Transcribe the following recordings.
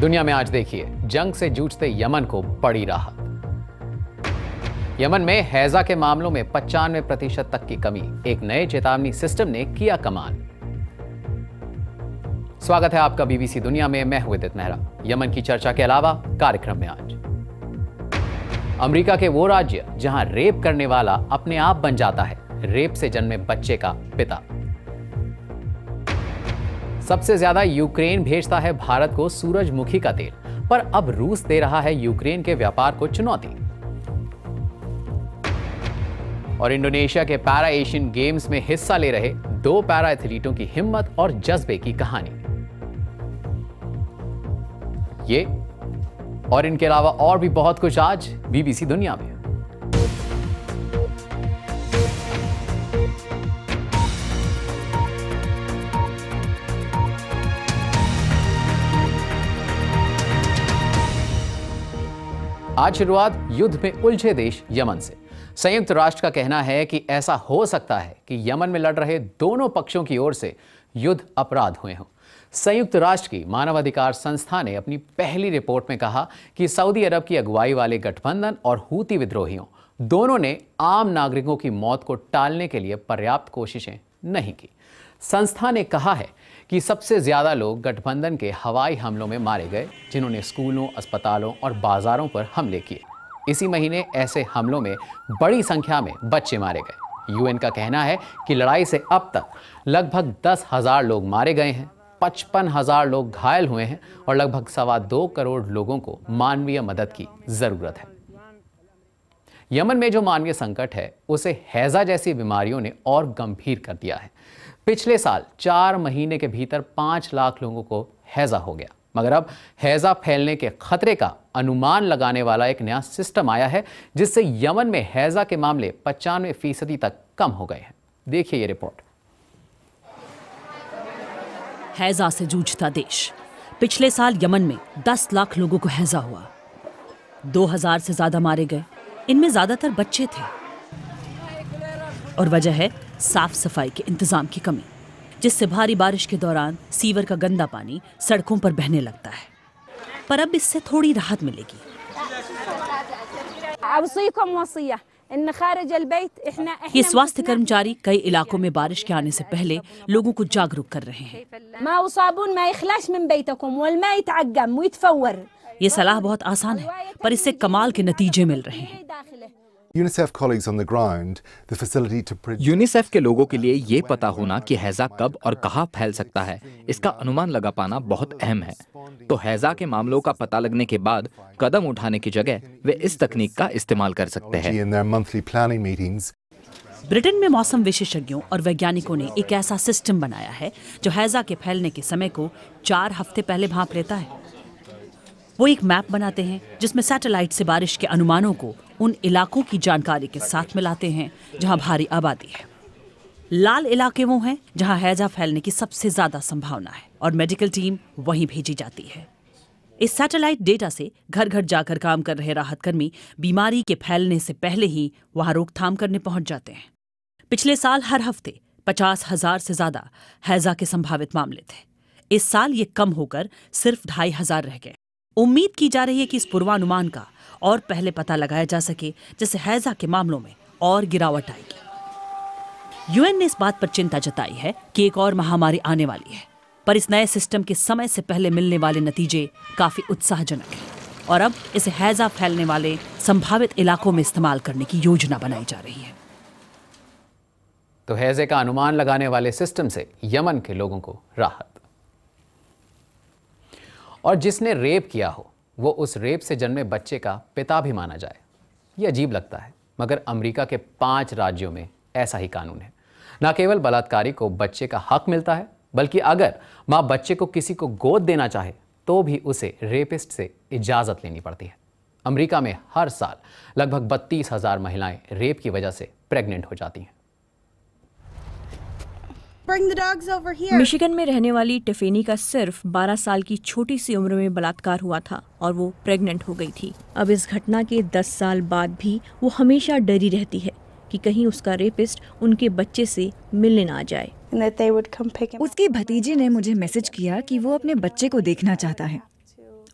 दुनिया में आज देखिए, जंग से जूझते यमन को बड़ी राहत। यमन में हैजा के मामलों में 95% तक की कमी, एक नए चेतावनी सिस्टम ने किया कमाल। स्वागत है आपका बीबीसी दुनिया में, मैं हूं विदित मेहरा। यमन की चर्चा के अलावा कार्यक्रम में आज अमेरिका के वो राज्य जहां रेप करने वाला अपने आप बन जाता है रेप से जन्मे बच्चे का पिता। सबसे ज्यादा यूक्रेन भेजता है भारत को सूरजमुखी का तेल, पर अब रूस दे रहा है यूक्रेन के व्यापार को चुनौती। और इंडोनेशिया के पैरा एशियन गेम्स में हिस्सा ले रहे दो पैरा एथलीटों की हिम्मत और जज्बे की कहानी। ये और इनके अलावा और भी बहुत कुछ आज बीबीसी दुनिया में। आज शुरुआत युद्ध में उलझे देश यमन से। संयुक्त राष्ट्र का कहना है कि ऐसा हो सकता है कि यमन में लड़ रहे दोनों पक्षों की ओर से युद्ध अपराध हुए हों। संयुक्त राष्ट्र की मानवाधिकार संस्था ने अपनी पहली रिपोर्ट में कहा कि सऊदी अरब की अगुवाई वाले गठबंधन और हूती विद्रोहियों दोनों ने आम नागरिकों की मौत को टालने के लिए पर्याप्त कोशिशें नहीं की। संस्था ने कहा है कि सबसे ज़्यादा लोग गठबंधन के हवाई हमलों में मारे गए, जिन्होंने स्कूलों, अस्पतालों और बाज़ारों पर हमले किए। इसी महीने ऐसे हमलों में बड़ी संख्या में बच्चे मारे गए। यूएन का कहना है कि लड़ाई से अब तक लगभग 10,000 लोग मारे गए हैं, 55,000 लोग घायल हुए हैं और लगभग 2.25 करोड़ लोगों को मानवीय मदद की ज़रूरत है। यमन में जो मानवीय संकट है, उसे हैजा जैसी बीमारियों ने और गंभीर कर दिया है। पिछले साल 4 महीने के भीतर 5 लाख लोगों को हैजा हो गया, मगर अब हैजा फैलने के खतरे का अनुमान लगाने वाला एक नया सिस्टम आया है, जिससे यमन में हैजा के मामले 95% तक कम हो गए हैं। देखिए ये रिपोर्ट। हैजा से जूझता देश। पिछले साल यमन में 10 लाख लोगों को हैजा हुआ, 2000 से ज्यादा मारे गए, इनमें ज्यादातर बच्चे थे। और वजह है साफ सफाई के इंतजाम की कमी, जिससे भारी बारिश के दौरान सीवर का गंदा पानी सड़कों पर बहने लगता है। पर अब इससे थोड़ी राहत मिलेगी। ये स्वास्थ्य कर्मचारी कई इलाकों में बारिश के आने से पहले लोगों को जागरूक कर रहे हैं। ये सलाह बहुत आसान है, पर इससे कमाल के नतीजे मिल रहे हैं। यूनिसेफ के लोगों के लिए ये पता होना कि हैजा कब और कहाँ फैल सकता है, इसका अनुमान लगा पाना बहुत अहम है। तो हैजा के मामलों का पता लगने के बाद कदम उठाने की जगह वे इस तकनीक का इस्तेमाल कर सकते हैं। ब्रिटेन में मौसम विशेषज्ञों और वैज्ञानिकों ने एक ऐसा सिस्टम बनाया है जो हैजा के फैलने के समय को 4 हफ्ते पहले भांप लेता है। वो एक मैप बनाते हैं जिसमें सैटेलाइट से बारिश के अनुमानों को उन इलाकों की जानकारी के साथ मिलाते हैं जहां भारी आबादी है। लाल इलाके वो हैं जहां हैजा फैलने की सबसे ज्यादा संभावना है और मेडिकल टीम वहीं भेजी जाती है। इस सैटेलाइट डेटा से घर घर जाकर काम कर रहे राहत कर्मी बीमारी के फैलने से पहले ही वहां रोकथाम करने पहुंच जाते हैं। पिछले साल हर हफ्ते 50,000 से ज्यादा हैजा के संभावित मामले थे। इस साल ये कम होकर सिर्फ 2,500 रह गए। उम्मीद की जा रही है कि इस पूर्वानुमान का और पहले पता लगाया जा सके, जैसे हैजा के मामलों में और गिरावट आएगी। यूएन ने इस बात पर चिंता जताई है कि एक और महामारी आने वाली है, पर इस नए सिस्टम के समय से पहले मिलने वाले नतीजे काफी उत्साहजनक हैं और अब इसे हैजा फैलने वाले संभावित इलाकों में इस्तेमाल करने की योजना बनाई जा रही है। तो हैजे का अनुमान लगाने वाले सिस्टम से यमन के लोगों को राहत। और जिसने रेप किया हो, वो उस रेप से जन्मे बच्चे का पिता भी माना जाए, ये अजीब लगता है, मगर अमेरिका के 5 राज्यों में ऐसा ही कानून है। न केवल बलात्कारी को बच्चे का हक मिलता है, बल्कि अगर माँ बच्चे को किसी को गोद देना चाहे तो भी उसे रेपिस्ट से इजाज़त लेनी पड़ती है। अमेरिका में हर साल लगभग 32,000 महिलाएं रेप की वजह से प्रेग्नेंट हो जाती हैं। मिशिगन में रहने वाली टिफेनी का सिर्फ 12 साल की छोटी सी उम्र में बलात्कार हुआ था और वो प्रेग्नेंट हो गई थी। अब इस घटना के 10 साल बाद भी वो हमेशा डरी रहती है कि कहीं उसका रेपिस्ट उनके बच्चे से मिलने ना जाए। and that they would come pick him up. उसके भतीजे ने मुझे मैसेज किया कि वो अपने बच्चे को देखना चाहता है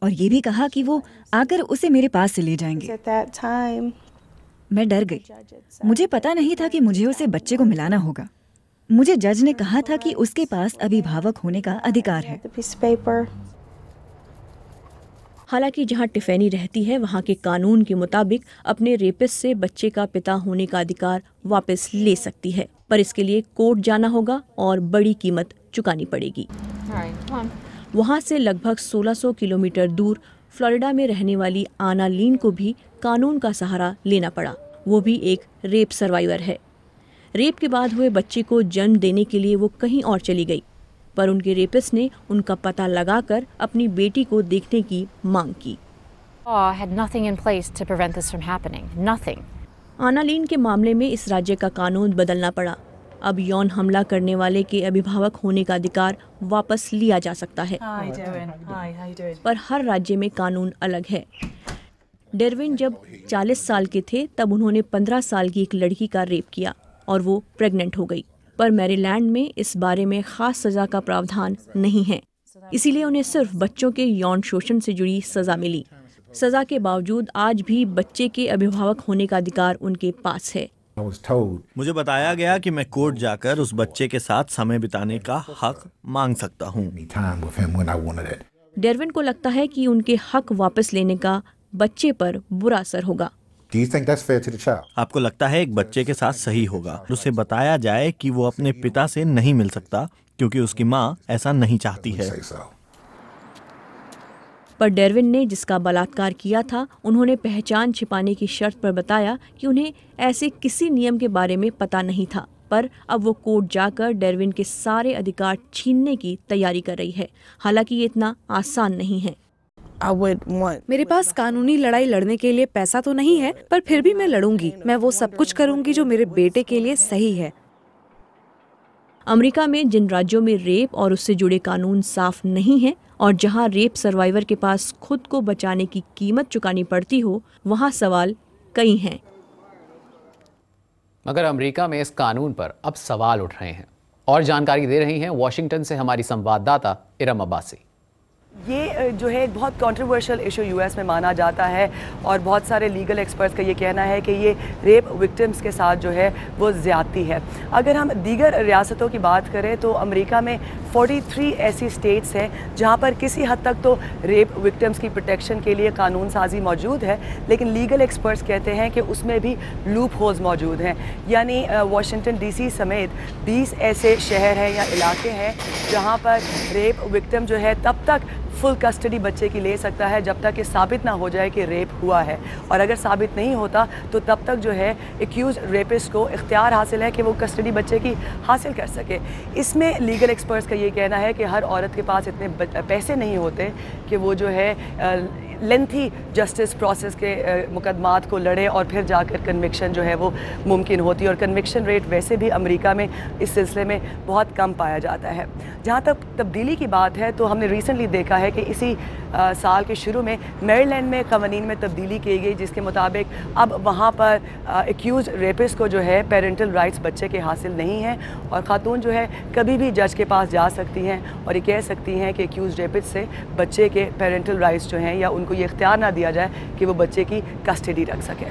और ये भी कहा कि वो आकर उसे मेरे पास से ले जाएंगे। मैं डर गई। मुझे पता नहीं था कि मुझे उसे बच्चे को मिलाना होगा। मुझे जज ने कहा था कि उसके पास अभिभावक होने का अधिकार है। हालांकि जहां टिफैनी रहती है वहां के कानून के मुताबिक अपने रेपिस्ट से बच्चे का पिता होने का अधिकार वापस ले सकती है, पर इसके लिए कोर्ट जाना होगा और बड़ी कीमत चुकानी पड़ेगी। वहां से लगभग 1600 किलोमीटर दूर फ्लोरिडा में रहने वाली आना लीन को भी कानून का सहारा लेना पड़ा। वो भी एक रेप सर्वाइवर है। रेप के बाद हुए बच्चे को जन्म देने के लिए वो कहीं और चली गई, पर उनके रेपिस्ट ने उनका पता लगाकर अपनी बेटी को देखने की मांग की। आनालीन के मामले में इस राज्य का कानून बदलना पड़ा। अब यौन हमला करने वाले के अभिभावक होने का अधिकार वापस लिया जा सकता है। पर हर राज्य में कानून अलग है। डरविन जब 40 साल के थे तब उन्होंने 15 साल की एक लड़की का रेप किया और वो प्रेग्नेंट हो गई, पर मैरीलैंड में इस बारे में खास सजा का प्रावधान नहीं है, इसीलिए उन्हें सिर्फ बच्चों के यौन शोषण से जुड़ी सजा मिली। सजा के बावजूद आज भी बच्चे के अभिभावक होने का अधिकार उनके पास है। मुझे बताया गया कि मैं कोर्ट जाकर उस बच्चे के साथ समय बिताने का हक मांग सकता हूँ। डरविन को लगता है कि उनके हक वापस लेने का बच्चे पर बुरा असर होगा। आपको लगता है एक बच्चे के साथ सही होगा उसे बताया जाए कि वो अपने पिता से नहीं मिल सकता क्योंकि उसकी माँ ऐसा नहीं चाहती है? पर डरविन ने जिसका बलात्कार किया था उन्होंने पहचान छिपाने की शर्त पर बताया कि उन्हें ऐसे किसी नियम के बारे में पता नहीं था, पर अब वो कोर्ट जाकर डरविन के सारे अधिकार छीनने की तैयारी कर रही है। हालांकि ये इतना आसान नहीं है। मेरे पास कानूनी लड़ाई लड़ने के लिए पैसा तो नहीं है, पर फिर भी मैं लड़ूंगी। मैं वो सब कुछ करूंगी जो मेरे बेटे के लिए सही है। अमेरिका में जिन राज्यों में रेप और उससे जुड़े कानून साफ नहीं हैं और जहां रेप सर्वाइवर के पास खुद को बचाने की कीमत चुकानी पड़ती हो, वहां सवाल कई हैं। मगर अमेरिका में इस कानून पर अब सवाल उठ रहे हैं। और जानकारी दे रही हैं वॉशिंगटन से हमारी संवाददाता इरम अब्बासी। ये जो है एक बहुत कंट्रोवर्शियल इशू यूएस में माना जाता है और बहुत सारे लीगल एक्सपर्ट्स का ये कहना है कि ये रेप विक्टिम्स के साथ जो है वो ज़्यादती है। अगर हम दीगर रियासतों की बात करें तो अमेरिका में 43 ऐसी स्टेट्स हैं जहाँ पर किसी हद तक तो रेप विक्टिम्स की प्रोटेक्शन के लिए कानून साजी मौजूद है, लेकिन लीगल एक्सपर्ट्स कहते हैं कि उसमें भी लूप होल्स मौजूद हैं। यानी वाशिंगटन DC समेत 20 ऐसे शहर हैं या इलाके हैं जहाँ पर रेप विक्टिम जो है तब तक फुल कस्टडी बच्चे की ले सकता है जब तक कि साबित ना हो जाए कि रेप हुआ है, और अगर साबित नहीं होता तो तब तक जो है एक्यूज रेपिस्ट को इख्तियार हासिल है कि वो कस्टडी बच्चे की हासिल कर सके। इसमें लीगल एक्सपर्ट्स का ये कहना है कि हर औरत के पास इतने पैसे नहीं होते कि वो जो है लेंथी जस्टिस प्रोसेस के मुकदमात को लड़े और फिर जाकर कन्विक्शन जो है वो मुमकिन होती है, और कन्विक्शन रेट वैसे भी अमेरिका में इस सिलसिले में बहुत कम पाया जाता है। जहाँ तक तब्दीली की बात है तो हमने रिसेंटली देखा है कि इसी साल के शुरू में मैरीलैंड में कानून में तब्दीली की गई जिसके मुताबिक अब वहाँ पर एक्यूज रेपिस्ट को जो है पेरेंटल राइट्स बच्चे के हासिल नहीं हैं और खातून जो है कभी भी जज के पास जा सकती हैं और ये कह सकती हैं कि एक्यूज रेपिस्ट से बच्चे के पेरेंटल राइट्स जो हैं या को ये इख्तियार ना दिया जाए कि वो बच्चे की कस्टडी रख सके।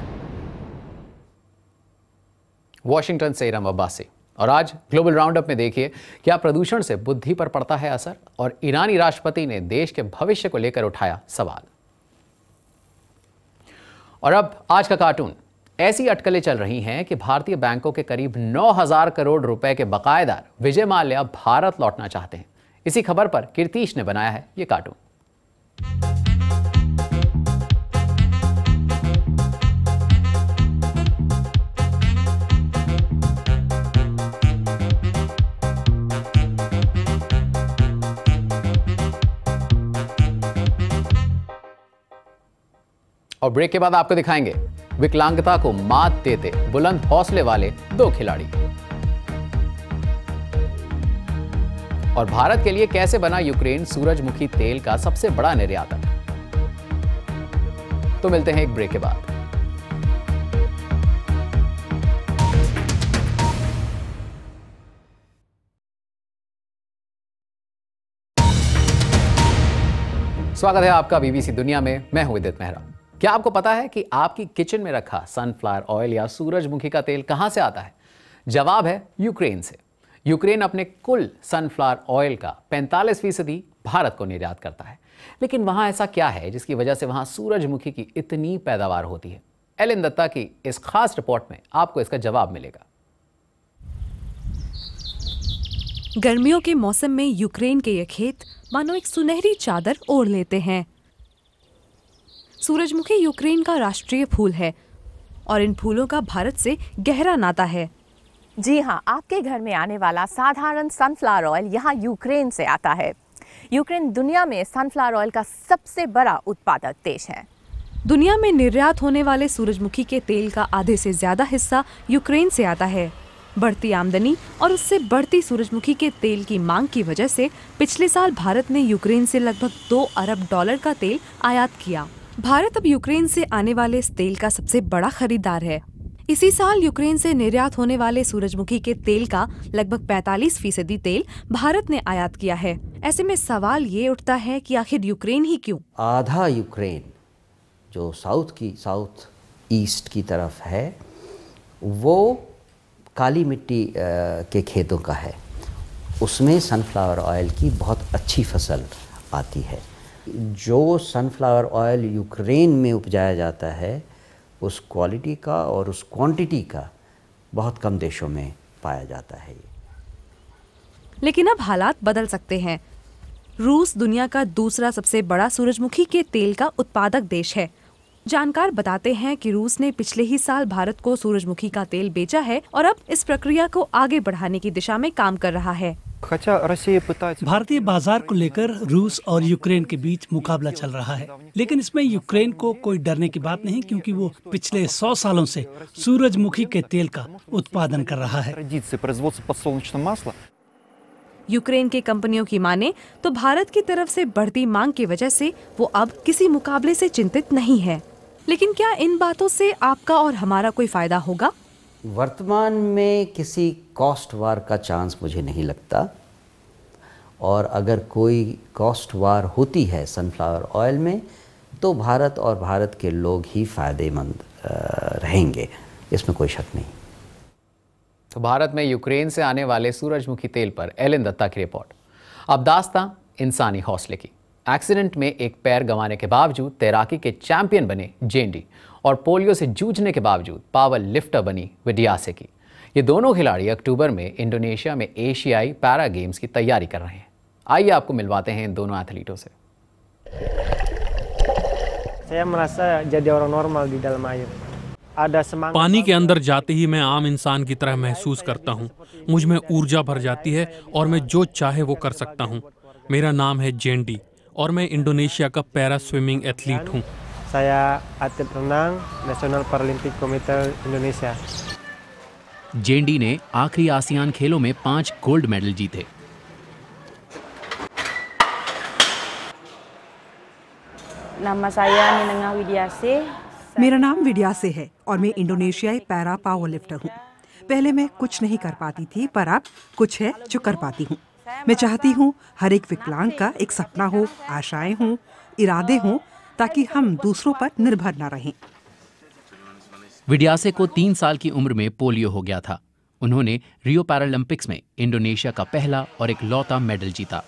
वॉशिंगटन से इराम अब्बासी। और आज ग्लोबल राउंडअप में देखिए क्या प्रदूषण से बुद्धि पर पड़ता है असर और ईरानी राष्ट्रपति ने देश के भविष्य को लेकर उठाया सवाल। और अब आज का कार्टून। ऐसी अटकलें चल रही हैं कि भारतीय बैंकों के करीब 9,000 करोड़ रुपए के बकायेदार विजय माल्या भारत लौटना चाहते हैं। इसी खबर पर कीर्तीश ने बनाया है ये कार्टून। और ब्रेक के बाद आपको दिखाएंगे विकलांगता को मात देते बुलंद हौसले वाले 2 खिलाड़ी और भारत के लिए कैसे बना यूक्रेन सूरजमुखी तेल का सबसे बड़ा निर्यातक। तो मिलते हैं एक ब्रेक के बाद। स्वागत है आपका बीबीसी दुनिया में। मैं हूं विदित मेहरा। क्या आपको पता है कि आपकी किचन में रखा सनफ्लावर ऑयल या सूरजमुखी का तेल कहां से आता है? जवाब है यूक्रेन से। यूक्रेन अपने कुल सनफ्लावर ऑयल का 45% भारत को निर्यात करता है। लेकिन वहां ऐसा क्या है जिसकी वजह से वहां सूरजमुखी की इतनी पैदावार होती है? एलन दत्ता की इस खास रिपोर्ट में आपको इसका जवाब मिलेगा। गर्मियों के मौसम में यूक्रेन के ये खेत मानो एक सुनहरी चादर ओढ़ लेते हैं। सूरजमुखी यूक्रेन का राष्ट्रीय फूल है और इन फूलों का भारत से गहरा नाता है। जी हाँ, आपके घर में आने वाला साधारण सनफ्लावर ऑयल यहाँ यूक्रेन से आता है। यूक्रेन दुनिया में सनफ्लावर ऑयल का सबसे बड़ा उत्पादक देश है। दुनिया में निर्यात होने वाले सूरजमुखी के तेल का आधे से ज्यादा हिस्सा यूक्रेन से आता है। बढ़ती आमदनी और उससे बढ़ती सूरजमुखी के तेल की मांग की वजह से पिछले साल भारत ने यूक्रेन से लगभग $2 अरब का तेल आयात किया। भारत अब यूक्रेन से आने वाले इस तेल का सबसे बड़ा खरीदार है। इसी साल यूक्रेन से निर्यात होने वाले सूरजमुखी के तेल का लगभग 45% तेल भारत ने आयात किया है। ऐसे में सवाल ये उठता है कि आखिर यूक्रेन ही क्यों? आधा यूक्रेन जो साउथ ईस्ट की तरफ है वो काली मिट्टी के खेतों का है। उसमें सनफ्लावर ऑयल की बहुत अच्छी फसल आती है। जो सनफ्लावर ऑयल यूक्रेन में उपजाया जाता है उस क्वालिटी का और उस क्वांटिटी का बहुत कम देशों में पाया जाता है। लेकिन अब हालात बदल सकते हैं। रूस दुनिया का दूसरा सबसे बड़ा सूरजमुखी के तेल का उत्पादक देश है। जानकार बताते हैं कि रूस ने पिछले ही साल भारत को सूरजमुखी का तेल बेचा है और अब इस प्रक्रिया को आगे बढ़ाने की दिशा में काम कर रहा है। भारतीय बाजार को लेकर रूस और यूक्रेन के बीच मुकाबला चल रहा है, लेकिन इसमें यूक्रेन को कोई डरने की बात नहीं, क्योंकि वो पिछले 100 सालों से सूरजमुखी के तेल का उत्पादन कर रहा है। यूक्रेन की कंपनियों की माने तो भारत की तरफ से बढ़ती मांग की वजह से वो अब किसी मुकाबले से चिंतित नहीं है। लेकिन क्या इन बातों से आपका और हमारा कोई फायदा होगा? वर्तमान में किसी कॉस्ट वार का चांस मुझे नहीं लगता, और अगर कोई कॉस्ट वार होती है सनफ्लावर ऑयल में तो भारत और भारत के लोग ही फायदेमंद रहेंगे, इसमें कोई शक नहीं। तो भारत में यूक्रेन से आने वाले सूरजमुखी तेल पर एलन दत्ता की रिपोर्ट। अब दास्तां इंसानी हौसले की। एक्सीडेंट में एक पैर गंवाने के बावजूद तैराकी के चैंपियन बने जेंडी और पोलियो से जूझने के बावजूद पावर लिफ्टर बनी विडिया की। ये दोनों खिलाड़ी अक्टूबर में इंडोनेशिया में एशियाई पैरा गेम्स की तैयारी कर रहे हैं। आइए आपको मिलवाते हैं इन दोनों एथलीटों से। पानी के अंदर जाते ही मैं आम इंसान की तरह महसूस करता हूँ। मुझ में ऊर्जा भर जाती है और मैं जो चाहे वो कर सकता हूँ। मेरा नाम है जेंडी और मैं इंडोनेशिया का पैरा स्विमिंग एथलीट हूँ। जेंडी ने आखिरी आसियान खेलों में 5 गोल्ड मेडल जीते। मेरा नाम विद्या से है और मैं इंडोनेशियाई पैरा पावर लिफ्टर हूँ। पहले मैं कुछ नहीं कर पाती थी, पर अब कुछ है जो कर पाती हूँ। मैं चाहती हूँ हर एक विकलांग का एक सपना हो, आशाएं हों, इरादे हों, ताकि हम दूसरों पर निर्भर न रहें। विद्यासे को 3 साल की उम्र में पोलियो हो गया था। उन्होंने रियो पैरालंपिक्स में इंडोनेशिया का पहला और एकलौता मेडल जीता।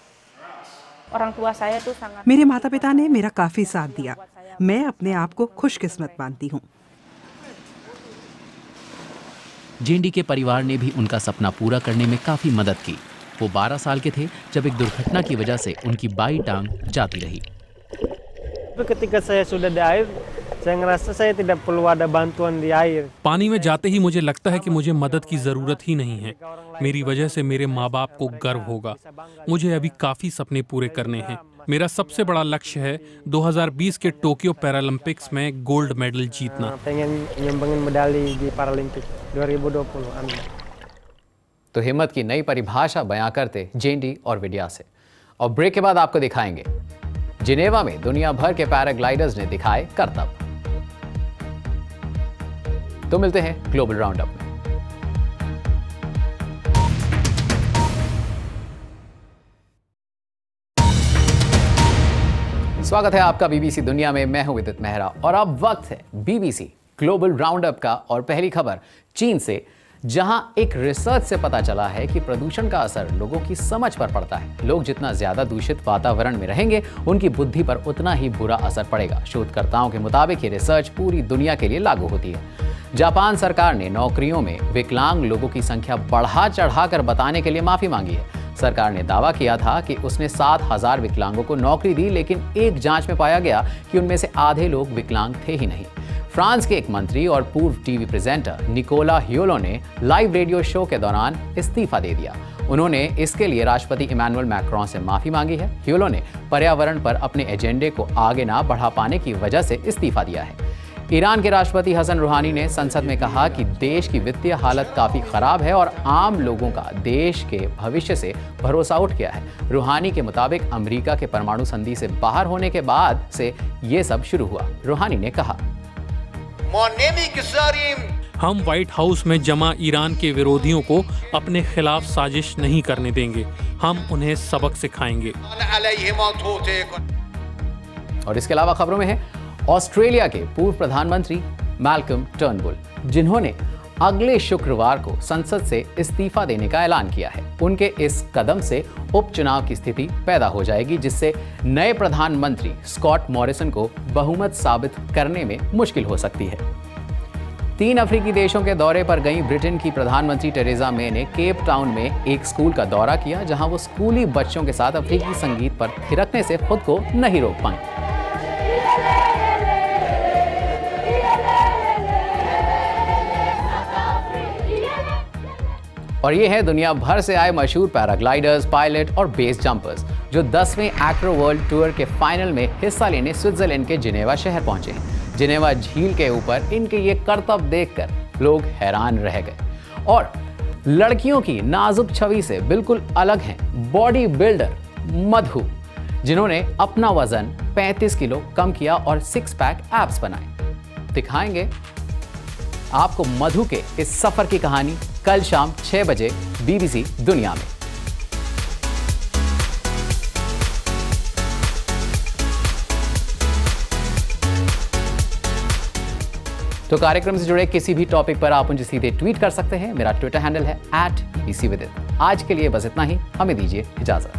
मेरे माता पिता ने मेरा काफी साथ दिया। मैं अपने आप को खुशकिस्मत मानती हूँ। जेंडी के परिवार ने भी उनका सपना पूरा करने में काफी मदद की। वो 12 साल के थे जब एक दुर्घटना की वजह से उनकी बाईं टांग जाती रही। पानी में जाते ही मुझे लगता है कि मुझे मदद की जरूरत ही नहीं है। मेरी वजह से मेरे माँ बाप को गर्व होगा। मुझे अभी काफी सपने पूरे करने हैं। मेरा सबसे बड़ा लक्ष्य है 2020 के टोक्यो पैरालंपिक्स में गोल्ड मेडल जीतना। तो हिम्मत की नई परिभाषा बयां करते जेंडी और विद्या से। और ब्रेक के बाद आपको दिखाएंगे जिनेवा में दुनिया भर के पैराग्लाइडर्स ने दिखाए करतब। तो मिलते हैं ग्लोबल राउंड अप में। स्वागत है आपका बीबीसी दुनिया में। मैं हूं विदित मेहरा और अब वक्त है बीबीसी ग्लोबल राउंडअप का। और पहली खबर चीन से, जहां एक रिसर्च से पता चला है कि प्रदूषण का असर लोगों की समझ पर पड़ता है। लोग जितना ज्यादा दूषित वातावरण में रहेंगे, उनकी बुद्धि पर उतना ही बुरा असर पड़ेगा। शोधकर्ताओं के मुताबिक ये रिसर्च पूरी दुनिया के लिए लागू होती है। जापान सरकार ने नौकरियों में विकलांग लोगों की संख्या बढ़ा चढ़ाकर बताने के लिए माफी मांगी है। सरकार ने दावा किया था कि उसने 7,000 विकलांगों को नौकरी दी, लेकिन एक जांच में पाया गया कि उनमें से आधे लोग विकलांग थे ही नहीं। फ्रांस के एक मंत्री और पूर्व टीवी प्रेजेंटर निकोला ह्यूलो ने लाइव रेडियो शो के दौरान इस्तीफा दे दिया। उन्होंने इसके लिए राष्ट्रपति इमैनुअल मैक्रॉन से माफी मांगी है। ह्यूलो ने पर्यावरण पर अपने एजेंडे को आगे ना बढ़ा पाने की वजह से इस्तीफा दिया है। ईरान के राष्ट्रपति हसन रूहानी ने संसद में कहा कि देश की वित्तीय हालत काफ़ी ख़राब है और आम लोगों का देश के भविष्य से भरोसा उठ गया है। रूहानी के मुताबिक अमेरिका के परमाणु संधि से बाहर होने के बाद से ये सब शुरू हुआ। रूहानी ने कहा, हम व्हाइट हाउस में जमा ईरान के विरोधियों को अपने खिलाफ साजिश नहीं करने देंगे, हम उन्हें सबक सिखाएंगे। और इसके अलावा खबरों में है ऑस्ट्रेलिया के पूर्व प्रधानमंत्री मैल्कम टर्नबुल, जिन्होंने अगले शुक्रवार को संसद से इस्तीफा देने का ऐलान किया है। उनके इस कदम से उपचुनाव की स्थिति पैदा हो जाएगी, जिससे नए प्रधानमंत्री स्कॉट मॉरिसन को बहुमत साबित करने में मुश्किल हो सकती है। 3 अफ्रीकी देशों के दौरे पर गई ब्रिटेन की प्रधानमंत्री टेरेसा मे ने केप टाउन में एक स्कूल का दौरा किया, जहां वो स्कूली बच्चों के साथ अफ्रीकी संगीत पर थिरकने से खुद को नहीं रोक पाए। और ये है दुनिया भर से आए मशहूर पैराग्लाइडर्स, पायलट और बेस जंपर्स, जो 10वें एरो वर्ल्ड टूर के फाइनल में हिस्सा लेने स्विट्जरलैंड के जिनेवा शहर पहुंचे। जिनेवा झील के ऊपर इनके ये करतब देखकर लोग हैरान रह गए। और लड़कियों की नाजुक छवि से बिल्कुल अलग हैं बॉडी बिल्डर मधु, जिन्होंने अपना वजन 35 किलो कम किया और 6-पैक एब्स बनाए। दिखाएंगे आपको मधु के इस सफर की कहानी कल शाम 6 बजे बीबीसी दुनिया में। तो कार्यक्रम से जुड़े किसी भी टॉपिक पर आप मुझे सीधे ट्वीट कर सकते हैं। मेरा ट्विटर हैंडल है @BBCWidit। आज के लिए बस इतना ही, हमें दीजिए इजाजत।